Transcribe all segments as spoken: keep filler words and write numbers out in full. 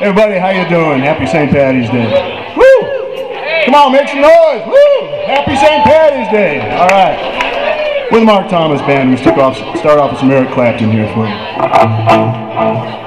Everybody, how you doing? Happy Saint Patty's Day. Woo! Come on, make some noise. Woo! Happy Saint Patty's Day. All right. With the Mark Thomas Band, we start off, start off with some Eric Clapton here for you.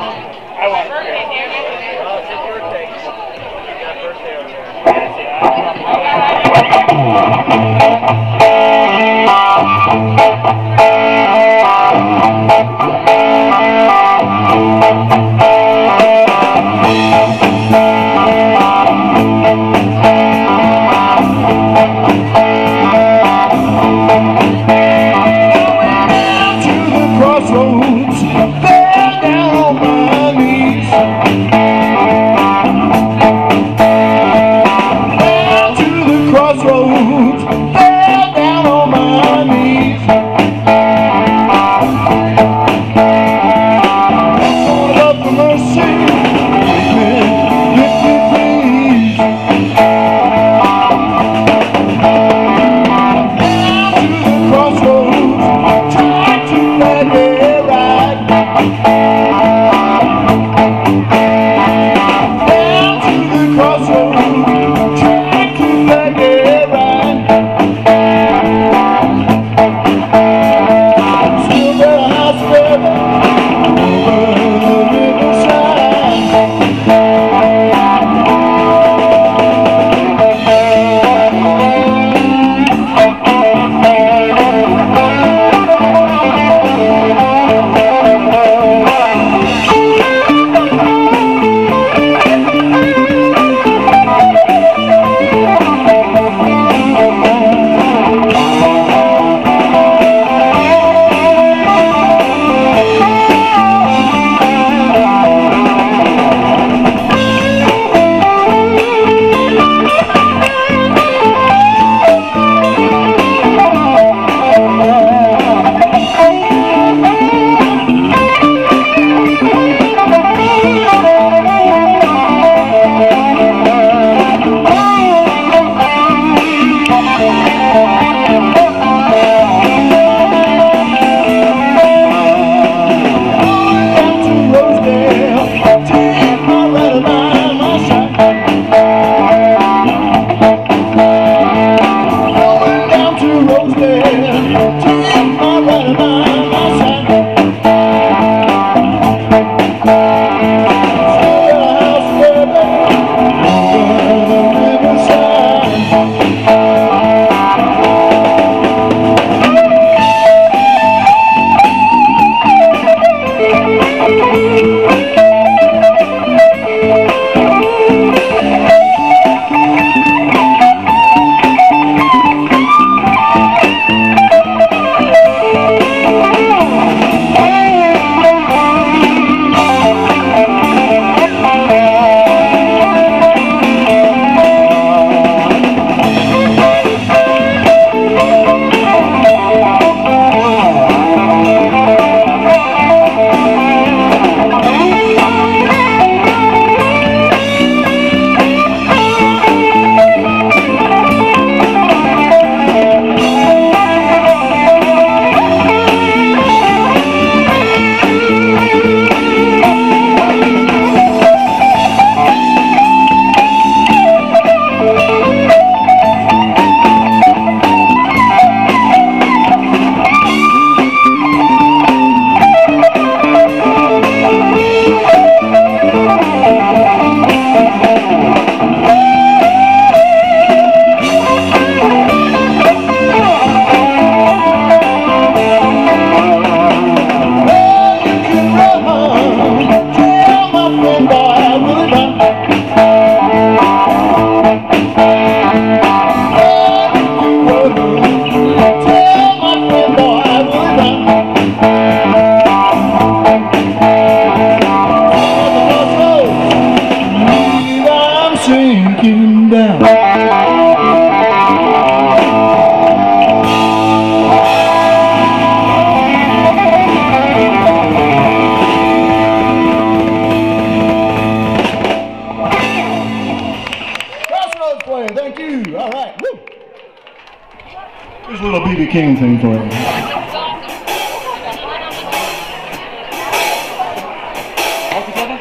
King thing for you. All together?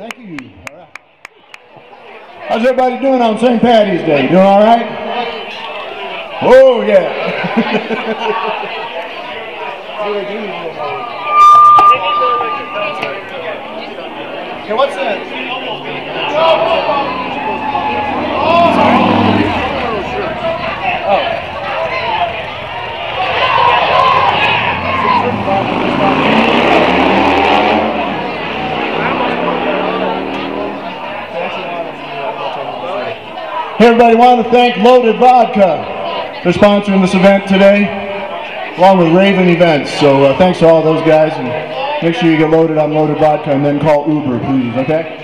Thank you. All right. How's everybody doing on Saint Paddy's Day? Doing all right? Oh, yeah. Okay, what's that? Oh. Hey everybody, I want to thank Loaded Vodka for sponsoring this event today, along with Raven Events. So uh, thanks to all those guys, and make sure you get loaded on Loaded Vodka and then call Uber, please, okay?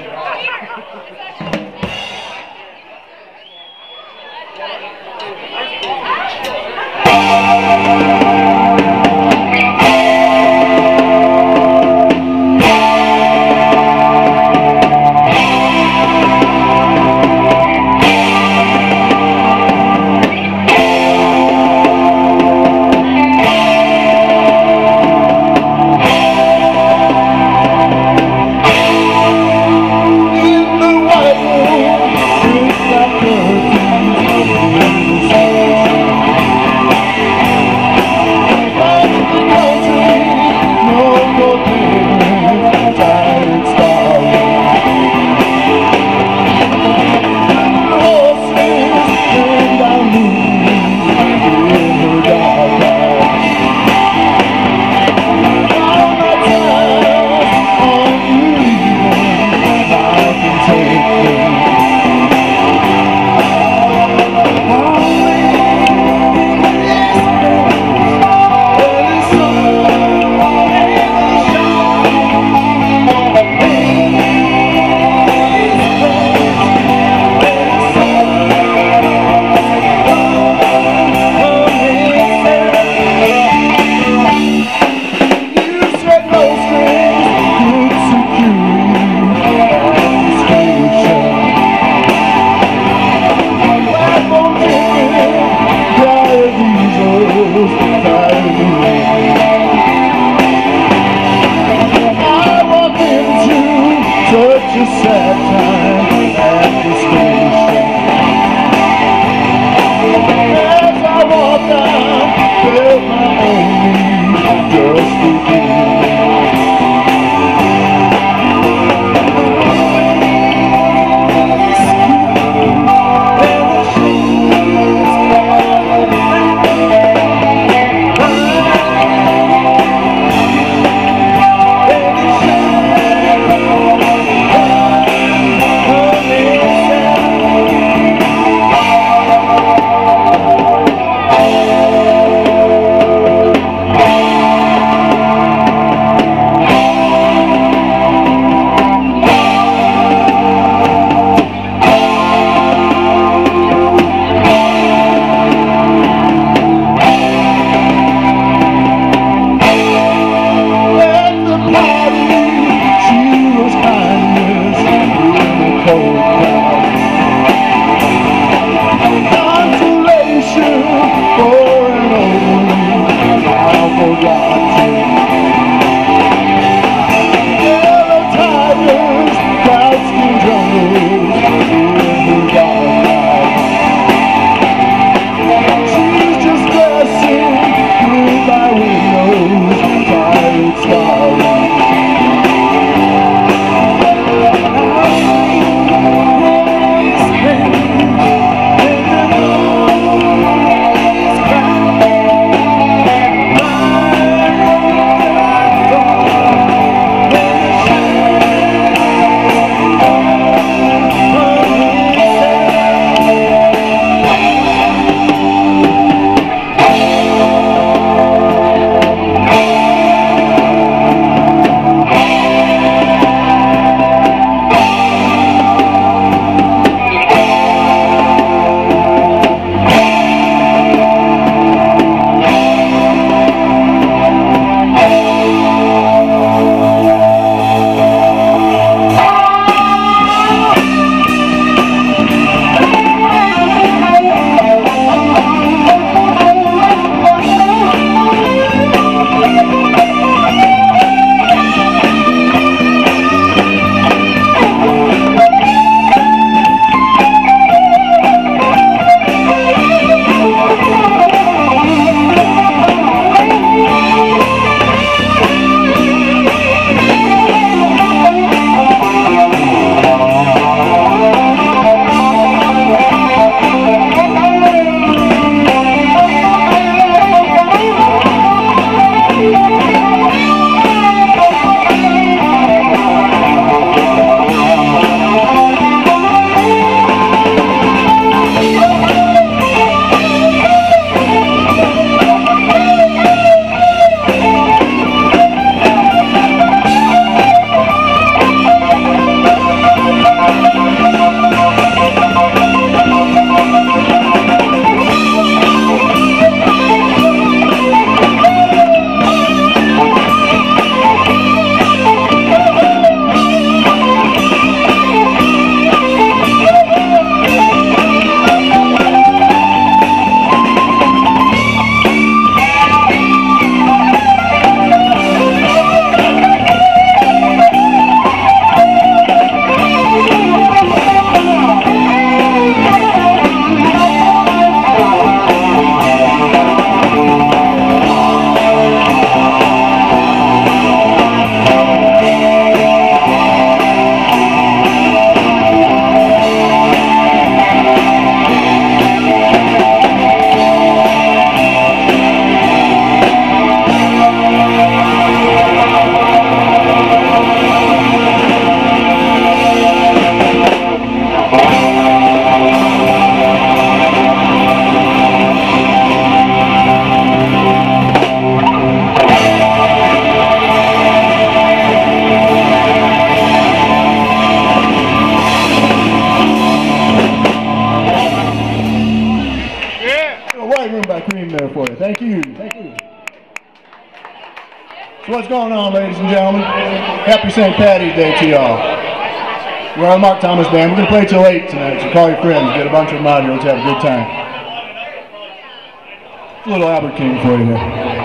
Oh, what's going on, ladies and gentlemen? Happy Saint Patty's Day to y'all. We're on Mark Thomas Band. We're going to play till eight tonight, so call your friends, get a bunch of them out here, let's have a good time. It's a little Albert King for you there.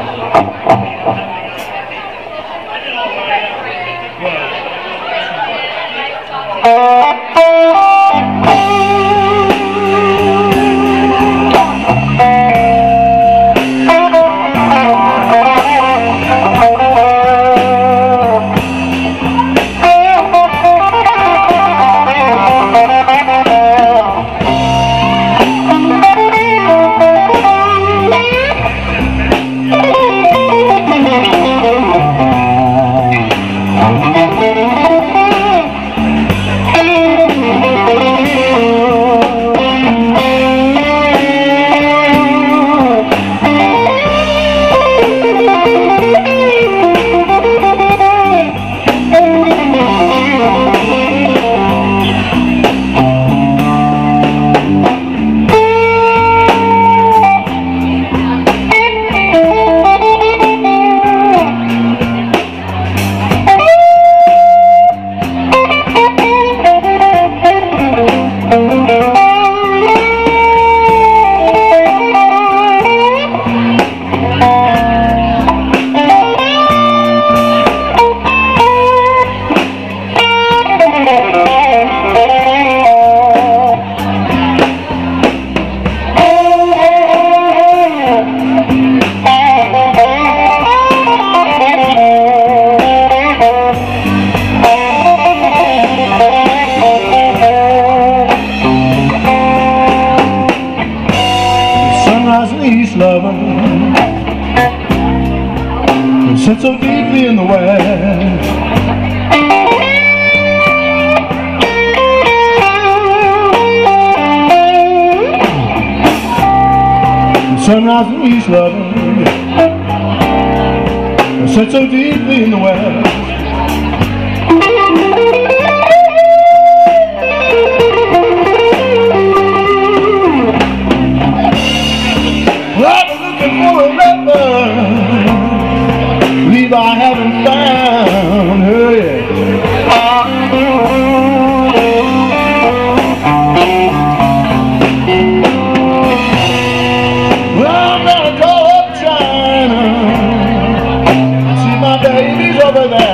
Over there.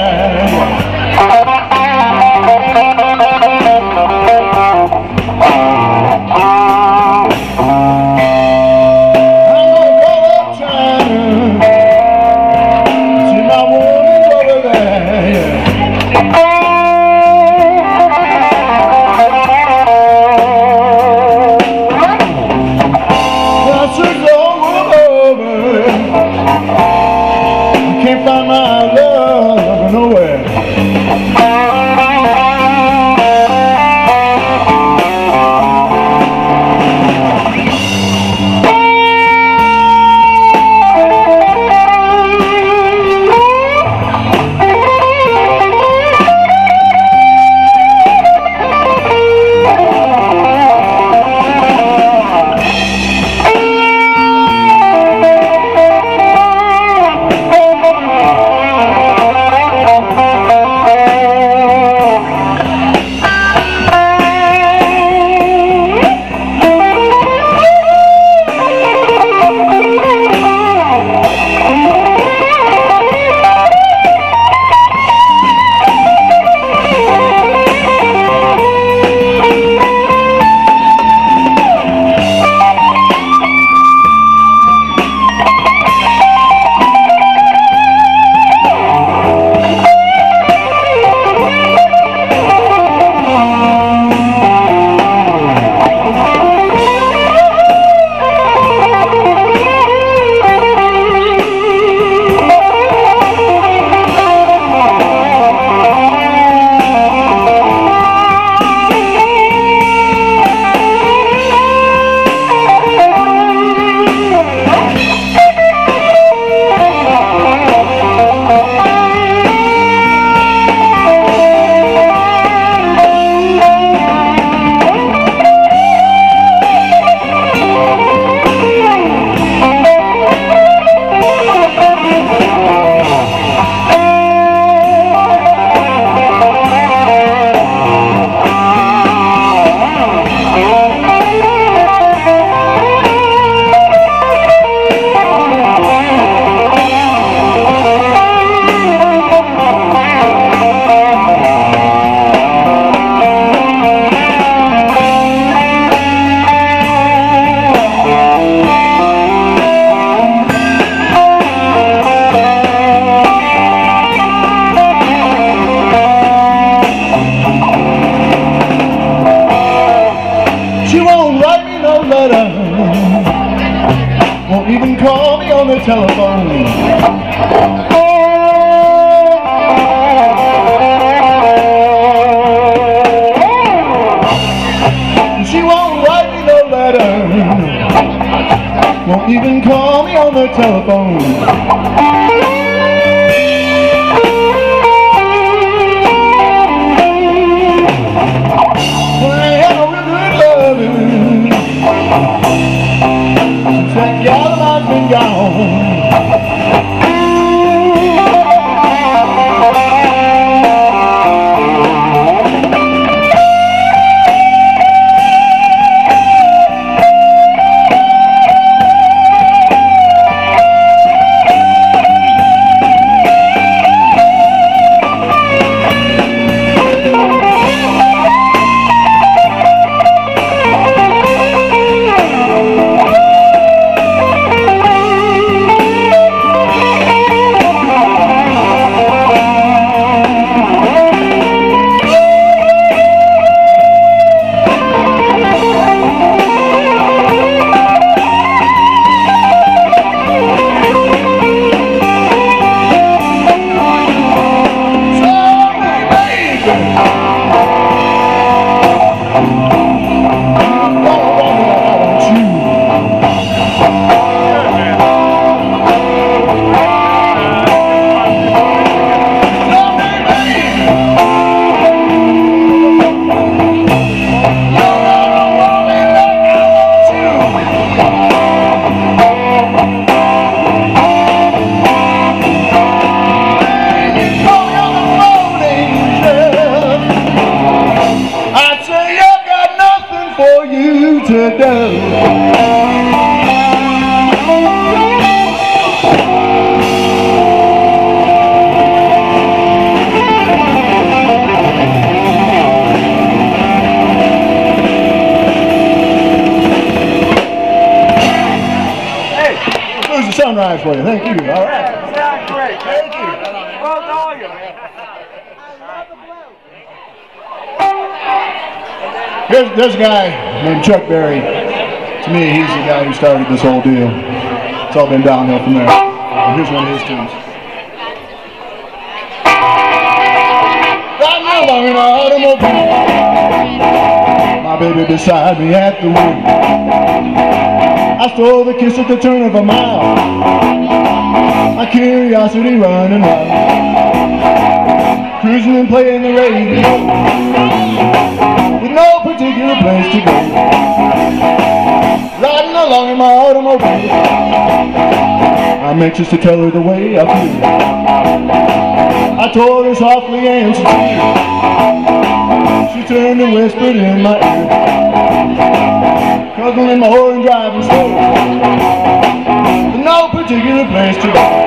call me on the telephone. Won't even call me on the telephone. I had a real good loving since that gal of mine's been Thank you. All right. Sounds great. Thank you. Well done, you. Here's this guy named Chuck Berry. To me, he's the guy who started this whole deal. It's all been downhill from there. And here's one of his tunes. Right now I'm in an automobile. My baby beside me at the wheel. I stole the kiss at the turn of a mile. My curiosity running wild, cruising and playing the radio, with no particular place to go. Riding along in my automobile, I'm anxious to tell her the way I feel. I told her softly and she she turned and whispered in my ear, cuddling my horn and driving slow. No particular place to go.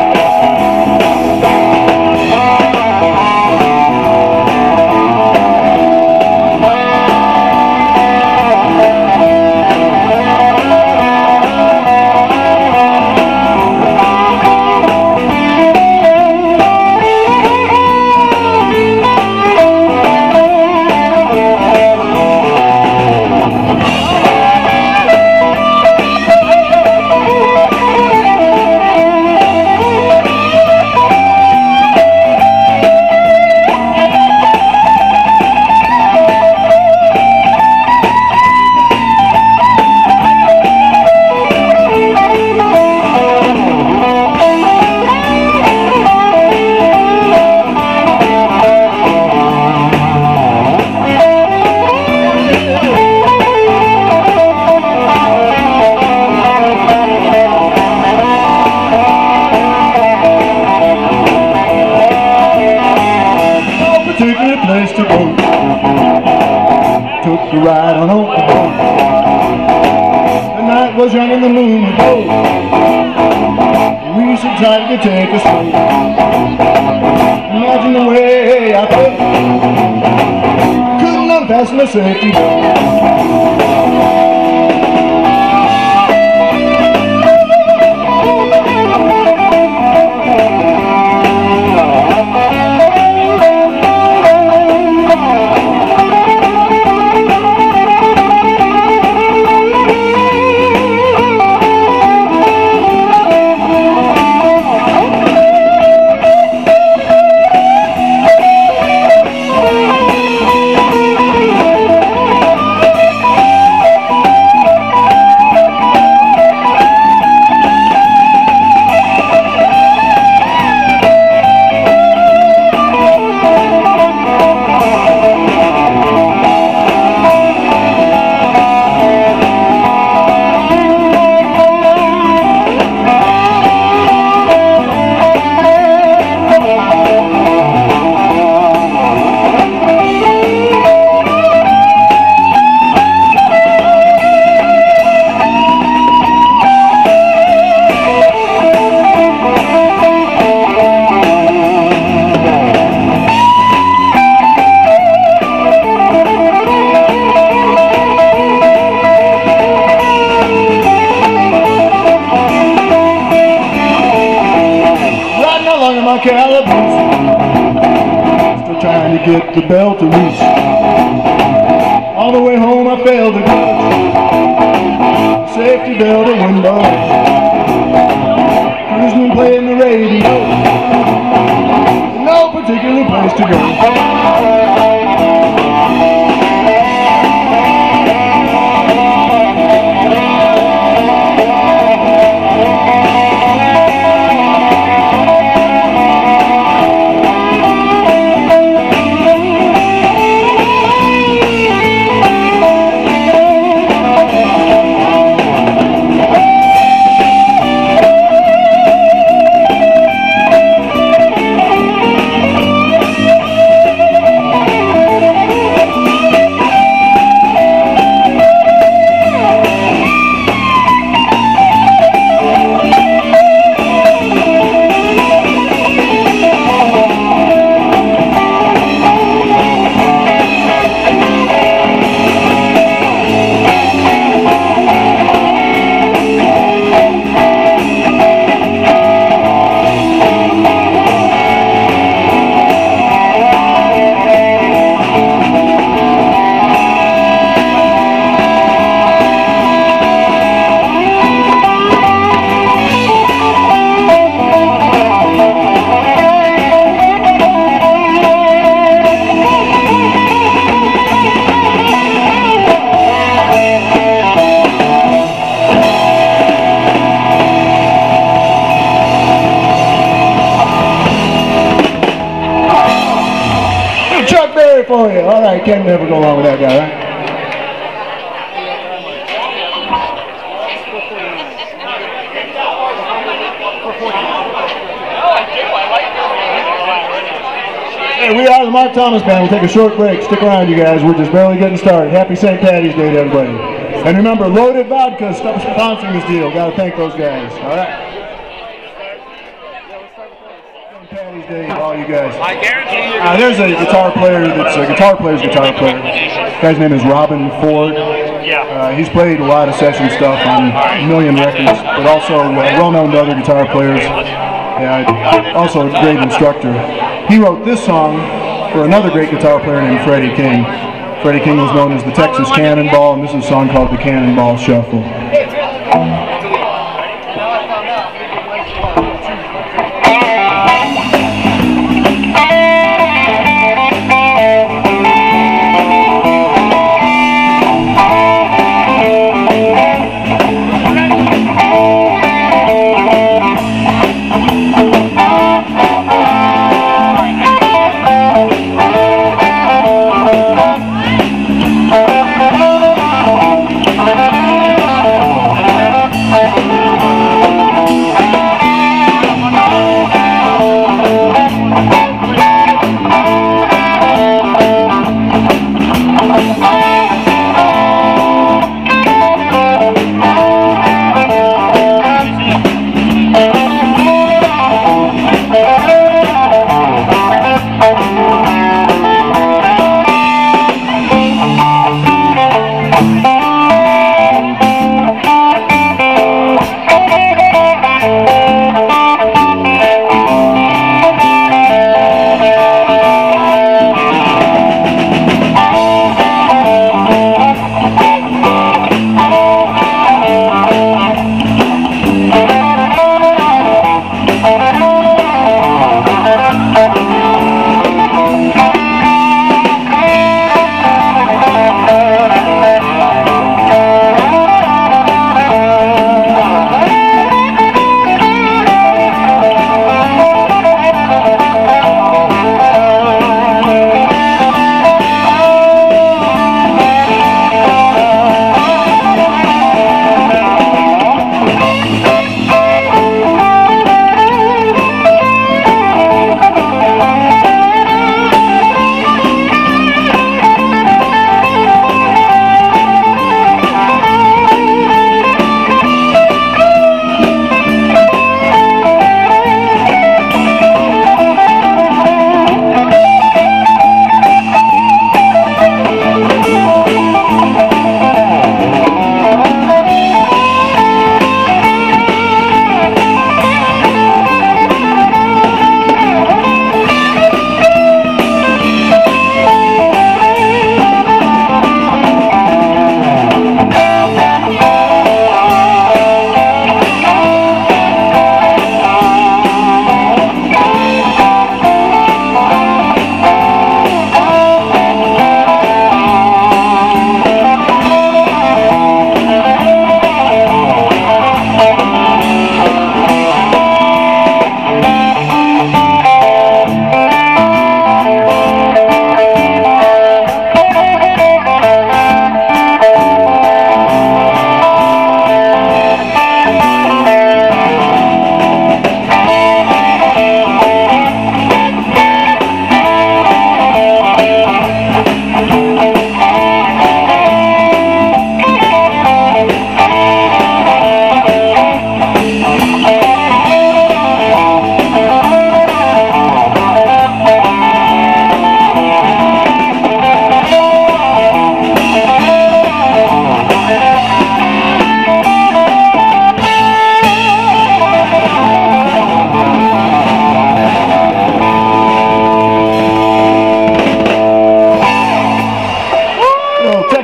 Took the ride on over. The night was young and the moon was cold. We should try to take us slow. Imagine the way I felt. Couldn't unfasten the safety belt. fail the goods. Safety belt a window. Cruising playing the radio. No particular place to go. I can never go along with that guy, right? Hey, we are the Mark Thomas Band. We'll take a short break. Stick around, you guys. We're just barely getting started. Happy Saint Patty's Day to everybody. And remember, Loaded Vodka is sponsoring this deal. Got to thank those guys. All right. All you guys. I guarantee you. Uh, there's a guitar player that's a guitar player's guitar player. The guy's name is Robin Ford. Yeah. Uh, he's played a lot of session stuff on a million records, but also uh, well-known to other guitar players. Yeah, also a great instructor. He wrote this song for another great guitar player named Freddie King. Freddie King was known as the Texas Cannonball, and this is a song called The Cannonball Shuffle.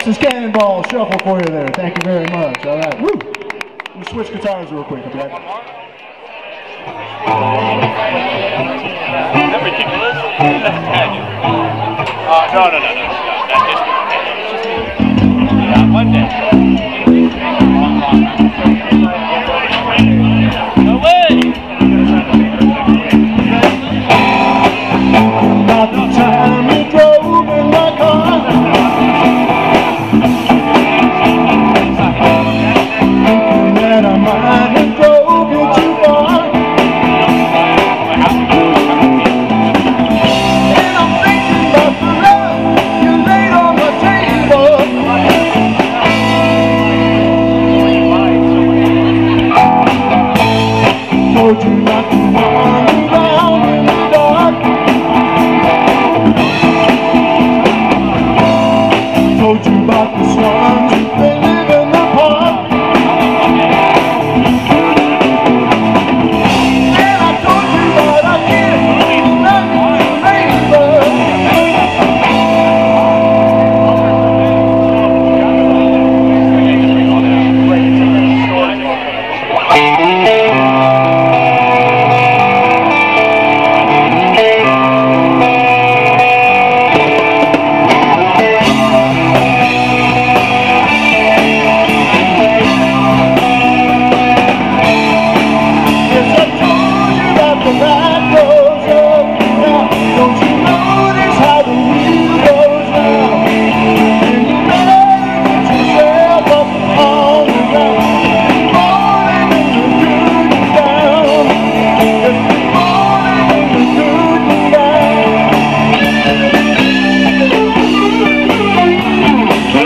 Texas Cannonball Shuffle for you there. Thank you very much. All right. Woo. We'll switch guitars real quick. Okay? Uh, no, no, no, no. Yeah, one day. No way.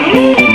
Thank you.